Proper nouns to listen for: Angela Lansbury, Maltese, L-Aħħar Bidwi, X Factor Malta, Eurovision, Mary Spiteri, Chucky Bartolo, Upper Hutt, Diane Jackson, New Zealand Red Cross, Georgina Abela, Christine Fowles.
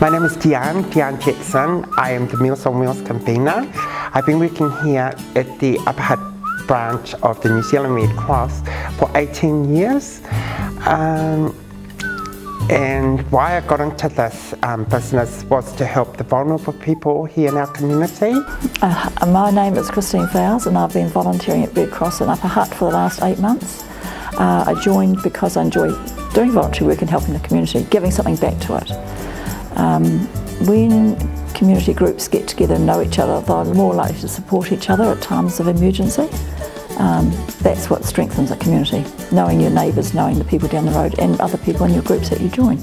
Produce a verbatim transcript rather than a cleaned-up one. My name is Diane, Diane Jackson. I am the Meals on Wheels convener. I've been working here at the Upper Hutt branch of the New Zealand Red Cross for eighteen years. Um, and why I got into this um, business was to help the vulnerable people here in our community. Uh, my name is Christine Fowles and I've been volunteering at Red Cross in Upper Hutt for the last eight months. Uh, I joined because I enjoy doing voluntary work and helping the community, giving something back to it. Um, when community groups get together and know each other, they're more likely to support each other at times of emergency. Um, that's what strengthens a community, knowing your neighbours, knowing the people down the road and other people in your groups that you join.